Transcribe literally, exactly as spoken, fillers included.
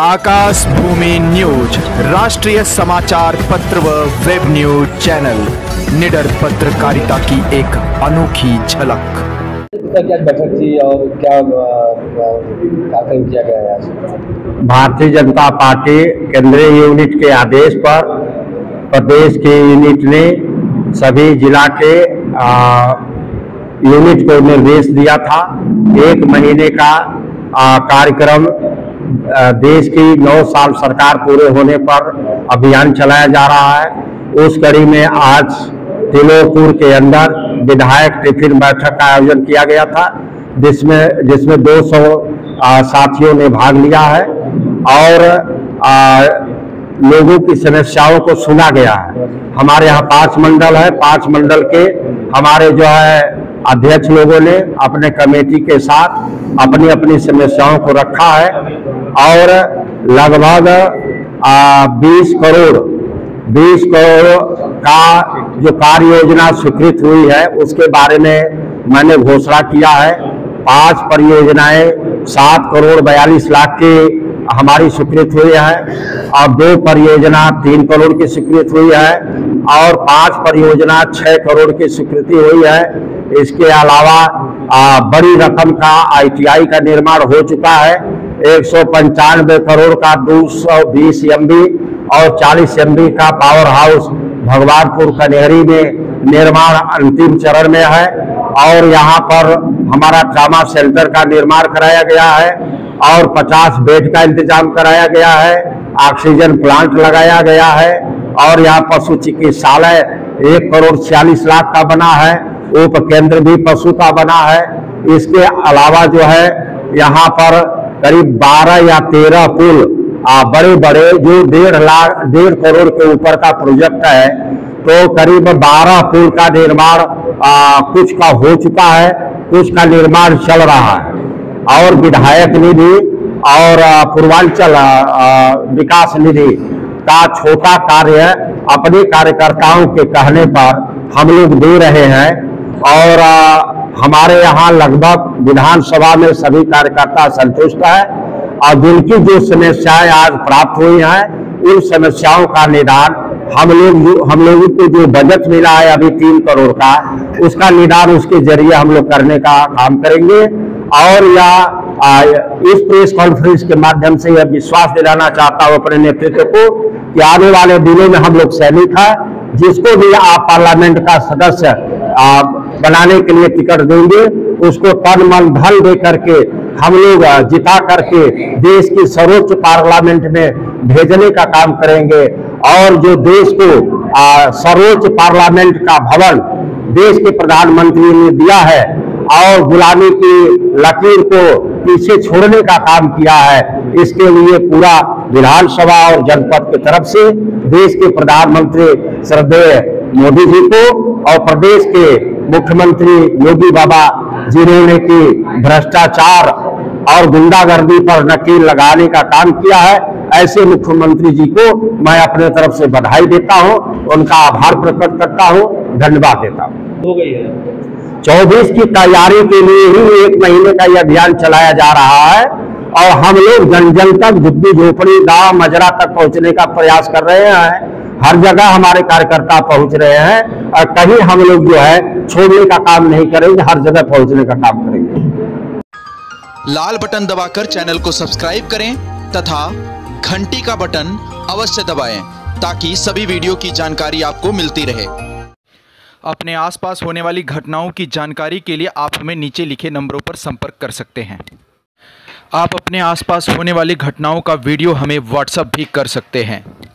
आकाश भूमि news राष्ट्रीय समाचार पत्र व वेब न्यूज चैनल, निडर पत्रकारिता की एक अनोखी झलक। क्या बैठक थी और क्या कार्यक्रम किया गया आज? भारतीय जनता पार्टी केंद्रीय यूनिट के आदेश पर प्रदेश के यूनिट ने सभी जिला के आ, यूनिट को निर्देश दिया था। एक महीने का कार्यक्रम देश की नौ साल सरकार पूरे होने पर अभियान चलाया जा रहा है। उस कड़ी में आज तिलोकपुर के अंदर विधायक टिफिन बैठक का आयोजन किया गया था, जिसमें जिसमें दो सौ साथियों ने भाग लिया है और आ, लोगों की समस्याओं को सुना गया है। हमारे यहाँ पांच मंडल है, पांच मंडल के हमारे जो है अध्यक्ष लोगों ने अपने कमेटी के साथ अपनी अपनी समस्याओं को रखा है और लगभग बीस करोड़ बीस करोड़ का जो कार्य योजना स्वीकृत हुई है उसके बारे में मैंने घोषणा किया है। पांच परियोजनाएं सात करोड़ बयालीस लाख की हमारी स्वीकृत हुई है और दो परियोजना तीन करोड़ की स्वीकृत हुई है और पांच परियोजना छह करोड़ की स्वीकृति हुई है। इसके अलावा आ, बड़ी रकम का आई टी आई का निर्माण हो चुका है। एक सौ पंचानवे करोड़ का दो सौ बीस एम बी और चालीस एम बी का पावर हाउस भगवानपुर कन्हेरी में निर्माण अंतिम चरण में है और यहाँ पर हमारा ट्रामा सेंटर का निर्माण कराया गया है और पचास बेड का इंतजाम कराया गया है। ऑक्सीजन प्लांट लगाया गया है और यहाँ पशु चिकित्सालय एक करोड़ छियालीस लाख का बना है। उप केंद्र भी पशु का बना है। इसके अलावा जो है यहाँ पर करीब बारह या तेरह पुल बड़े बड़े जो डेढ़ लाख डेढ़ करोड़ के ऊपर का प्रोजेक्ट है, तो करीब बारह पुल का निर्माण कुछ का हो चुका है, कुछ का निर्माण चल रहा है। और विधायक निधि और पूर्वांचल विकास निधि का छोटा कार्य अपने कार्यकर्ताओं के कहने पर हम लोग दे रहे हैं और हमारे यहाँ लगभग विधानसभा में सभी कार्यकर्ता संतुष्ट है और जिनकी जो समस्याएं आज प्राप्त हुई हैं उन समस्याओं का निदान हम लोग हम लोगों को जो बजट मिला है अभी तीन करोड़ का, उसका निदान उसके जरिए हम लोग करने का काम करेंगे। और या इस प्रेस कॉन्फ्रेंस के माध्यम से यह विश्वास दिलाना चाहता हूँ अपने नेतृत्व को कि आने वाले दिनों में हम लोग सैनिक है, जिसको भी आप पार्लियामेंट का सदस्य बनाने के लिए टिकट देंगे उसको तन मन धन दे करके हम लोग जिता करके देश की सर्वोच्च पार्लियामेंट में भेजने का काम करेंगे। और जो देश को सर्वोच्च पार्लियामेंट का भवन देश के प्रधानमंत्री ने दिया है और गुलामी की लकीर को पीछे छोड़ने का काम किया है, इसके लिए पूरा विधानसभा और जनपद की तरफ से देश के प्रधानमंत्री श्रद्धेय मोदी जी को और प्रदेश के मुख्यमंत्री योगी बाबा जिन्होंने की भ्रष्टाचार और गुंडागर्दी पर नकेल लगाने का काम किया है, ऐसे मुख्यमंत्री जी को मैं अपने तरफ से बधाई देता हूं, उनका आभार प्रकट करता हूं, धन्यवाद देता हूं। हो गई है चौबीस की तैयारी के लिए ही एक महीने का यह अभियान चलाया जा रहा है और हम लोग जन जन तक, झुग्गी झोपड़ी, गांव मजरा तक पहुंचने का प्रयास कर रहे हैं। हर जगह हमारे कार्यकर्ता पहुंच रहे हैं और कहीं हम लोग जो है छोड़ने का काम नहीं करेंगे, हर जगह पहुंचने का काम करेंगे। लाल बटन दबाकर चैनल को सब्सक्राइब करें तथा घंटी का बटन अवश्य दबाएं ताकि सभी वीडियो की जानकारी आपको मिलती रहे। अपने आसपास होने वाली घटनाओं की जानकारी के लिए आप हमें नीचे लिखे नंबरों पर संपर्क कर सकते हैं। आप अपने आसपास होने वाली घटनाओं का वीडियो हमें व्हाट्सएप भी कर सकते हैं।